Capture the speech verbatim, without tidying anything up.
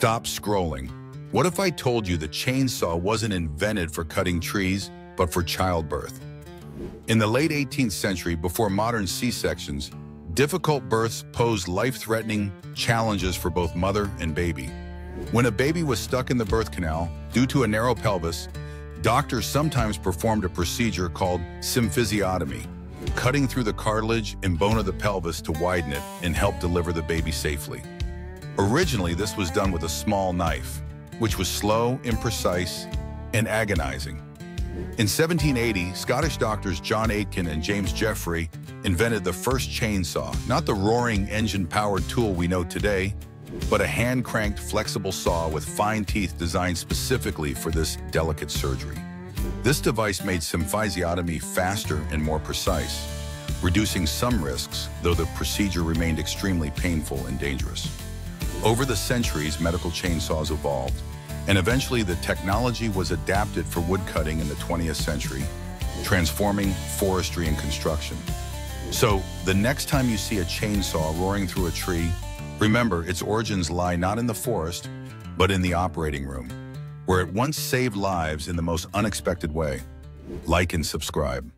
Stop scrolling. What if I told you the chainsaw wasn't invented for cutting trees, but for childbirth? In the late eighteenth century, before modern C-sections, difficult births posed life-threatening challenges for both mother and baby. When a baby was stuck in the birth canal due to a narrow pelvis, doctors sometimes performed a procedure called symphysiotomy, cutting through the cartilage and bone of the pelvis to widen it and help deliver the baby safely. Originally, this was done with a small knife, which was slow, imprecise, and agonizing. In seventeen eighty, Scottish doctors John Aitken and James Jeffrey invented the first chainsaw, not the roaring engine-powered tool we know today, but a hand-cranked flexible saw with fine teeth designed specifically for this delicate surgery. This device made symphysiotomy faster and more precise, reducing some risks, though the procedure remained extremely painful and dangerous. Over the centuries, medical chainsaws evolved, and eventually the technology was adapted for woodcutting in the twentieth century, transforming forestry and construction. So, the next time you see a chainsaw roaring through a tree, remember, its origins lie not in the forest, but in the operating room, where it once saved lives in the most unexpected way. Like and subscribe.